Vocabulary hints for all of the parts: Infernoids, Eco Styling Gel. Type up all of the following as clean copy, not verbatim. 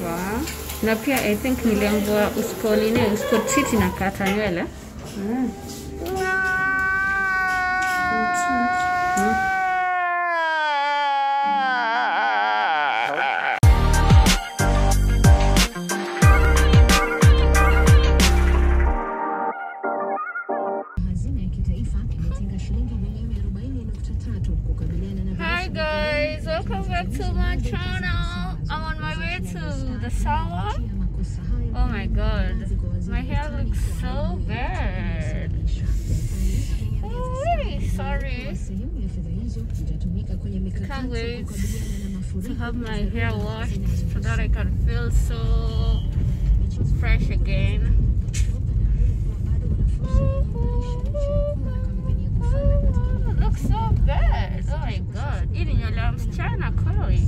Wow. Na pia I think niliambiwa usko nini usko titi na kata nywele. Hi guys, welcome back to my channel. I'm on my way to the salon. Oh my god, my hair looks so bad. I'm really sorry. Can't wait to have my hair washed so that I can feel so fresh again. So bad. Oh my god. Even your lamb's China curry.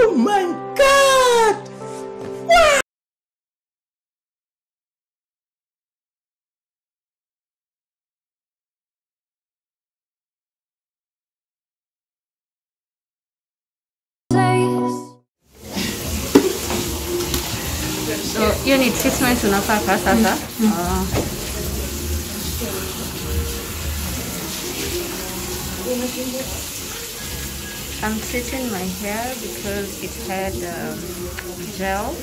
Oh my god! Wow! So you need 6 months to not pass after. I'm treating my hair because it had gel.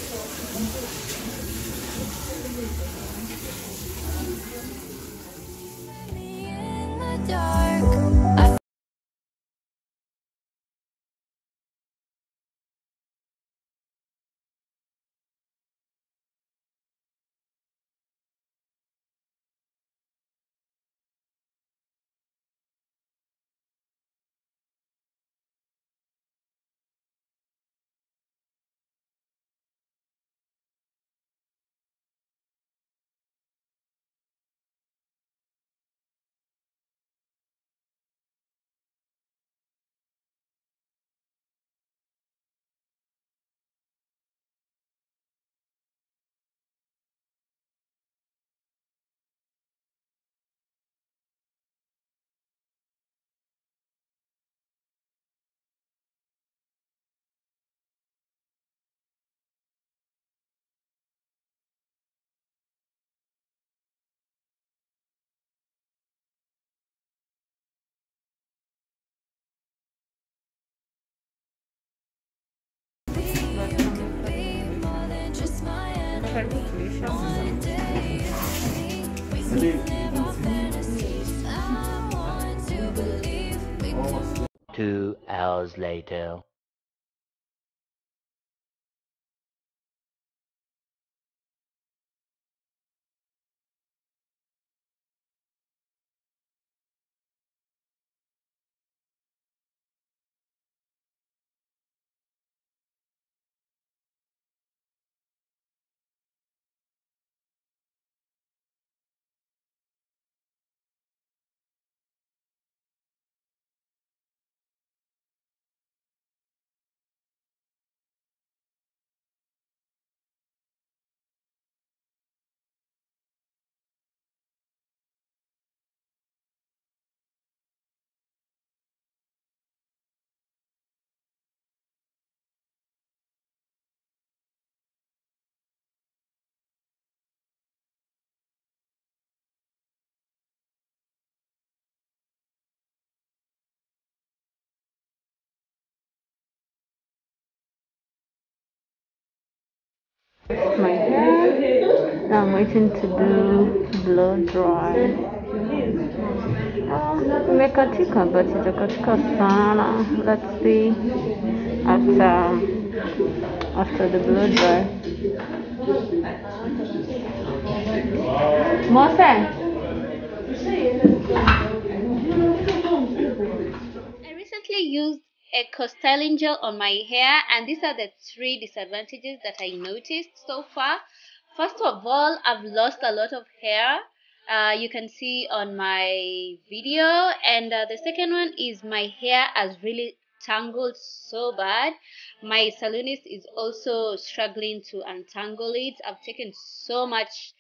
2 hours later. My hair. Now I'm waiting to do blow dry. Imekatika, but it's a katika sana. Let's see after the blow dry. I recently used Eco Styling Gel on my hair, and these are the 3 disadvantages that I noticed so far. First of all, I've lost a lot of hair, you can see on my video, and the second one is my hair has really tangled so bad. My salonist is also struggling to untangle it. I've taken so much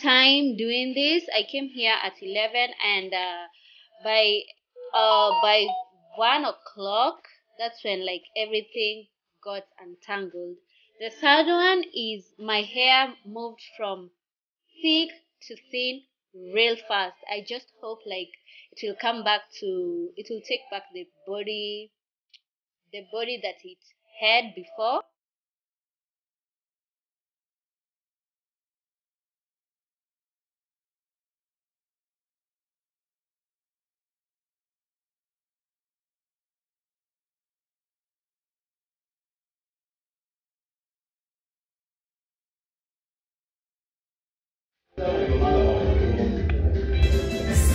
time doing this. I came here at 11, and by 1 o'clock, that's when like everything got untangled. The third one is my hair moved from thick to thin real fast. I just hope like it will come back to, it will take back the body that it had before.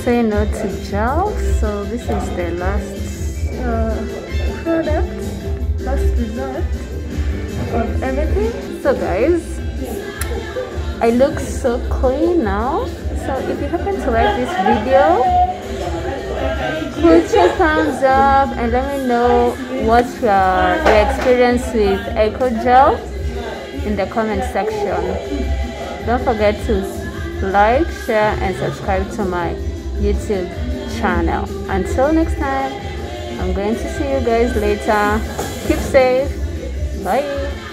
Say no to gel. So this is the last product, last result of everything. So guys, I look so clean now. So if you happen to like this video, put your thumbs up and let me know what's your experience with Eco Gel in the comment section. Don't forget to like, share, and subscribe to my YouTube channel. Until next time, I'm going to see you guys later. Keep safe. Bye.